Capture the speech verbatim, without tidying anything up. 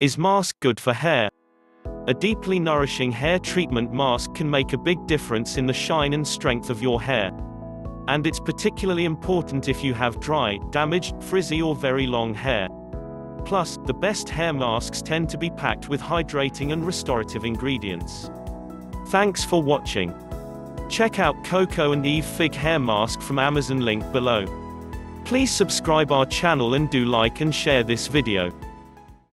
Is mask good for hair? A deeply nourishing hair treatment mask can make a big difference in the shine and strength of your hair. And it's particularly important if you have dry, damaged, frizzy or very long hair. Plus, the best hair masks tend to be packed with hydrating and restorative ingredients. Thanks for watching. Check out Coco and Eve Fig Hair Mask from Amazon, link below. Please subscribe our channel and do like and share this video.